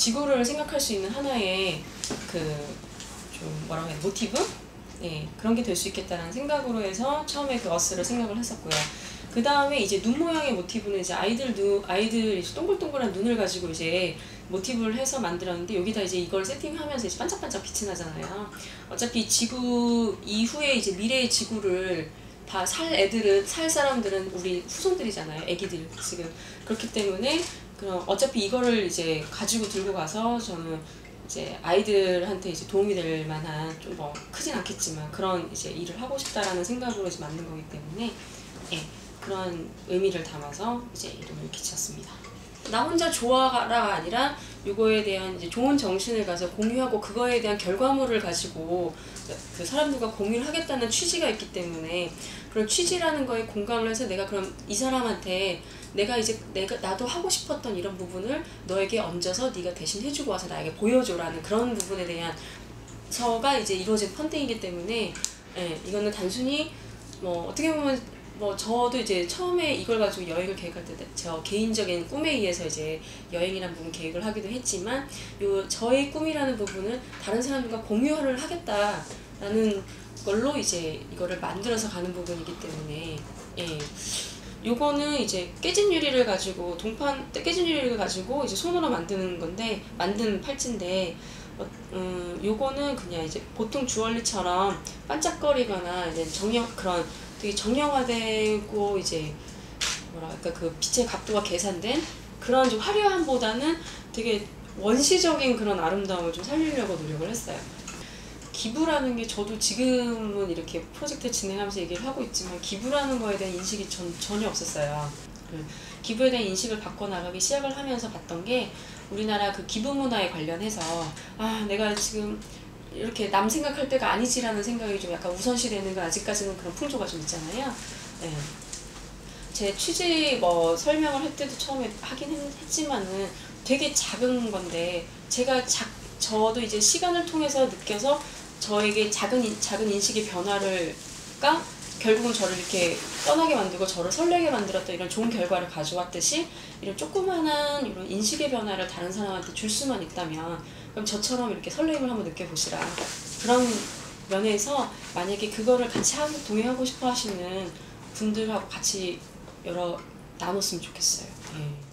지구를 생각할 수 있는 하나의 그 좀 뭐라고 해야 모티브? 예, 그런 게 될 수 있겠다는 생각으로 해서 처음에 그 어스를 생각을 했었고요. 그 다음에 이제 눈 모양의 모티브는 이제 아이들 동글동글한 눈을 가지고 이제 모티브를 해서 만들었는데, 여기다 이제 이걸 세팅하면서 이제 반짝반짝 빛이 나잖아요. 어차피 지구 이후에 이제 미래의 지구를 살 사람들은 우리 후손들이잖아요. 애기들 지금. 그렇기 때문에 그럼 어차피 이거를 이제 가지고 들고 가서 저는 이제 아이들한테 이제 도움이 될 만한 좀 뭐 크진 않겠지만 그런 이제 일을 하고 싶다라는 생각으로 이제 만든 거기 때문에, 예, 그런 의미를 담아서 이제 이름을 이렇게 지었습니다. 나 혼자 좋아라가 아니라 이거에 대한 이제 좋은 정신을 가서 공유하고 그거에 대한 결과물을 가지고 그 사람들과 공유를 하겠다는 취지가 있기 때문에, 그런 취지라는 거에 공감을 해서 내가 그럼 이 사람한테 나도 하고 싶었던 이런 부분을 너에게 얹어서 네가 대신 해주고 와서 나에게 보여줘라는 그런 부분에 대한 서가 이제 이루어진 펀딩이기 때문에, 예, 이거는 단순히 뭐 어떻게 보면 뭐 저도 이제 처음에 이걸 가지고 여행을 계획할 때 저 개인적인 꿈에 의해서 이제 여행이라는 부분 계획을 하기도 했지만, 요 저의 꿈이라는 부분을 다른 사람들과 공유를 하겠다라는 걸로 이제 이거를 만들어서 가는 부분이기 때문에, 예, 요거는 이제 깨진 유리를 가지고 이제 손으로 만드는 건데, 만든 팔찌인데, 요거는 그냥 이제 보통 주얼리처럼 반짝거리거나 이제 그런 되게 정형화되고 이제 뭐랄까 그 빛의 각도가 계산된 그런 좀 화려함보다는 되게 원시적인 그런 아름다움을 좀 살리려고 노력을 했어요. 기부라는 게 저도 지금은 이렇게 프로젝트 진행하면서 얘기를 하고 있지만 기부라는 거에 대한 인식이 전혀 없었어요. 기부에 대한 인식을 바꿔나가기 시작을 하면서 봤던 게, 우리나라 그 기부 문화에 관련해서 아 내가 지금 이렇게 남 생각할 때가 아니지라는 생각이 좀 약간 우선시되는 건 아직까지는 그런 풍조가 좀 있잖아요. 네. 제 취지 뭐 설명을 할 때도 처음에 하긴 했지만은 되게 작은 건데, 제가 저도 이제 시간을 통해서 느껴서 저에게 작은 인식의 변화가 결국은 저를 이렇게 떠나게 만들고 저를 설레게 만들었던 이런 좋은 결과를 가져왔듯이, 이런 조그마한 이런 인식의 변화를 다른 사람한테 줄 수만 있다면 그럼 저처럼 이렇게 설레임을 한번 느껴보시라. 그런 면에서 만약에 그거를 같이 동행하고 싶어 하시는 분들하고 같이 나눴으면 좋겠어요.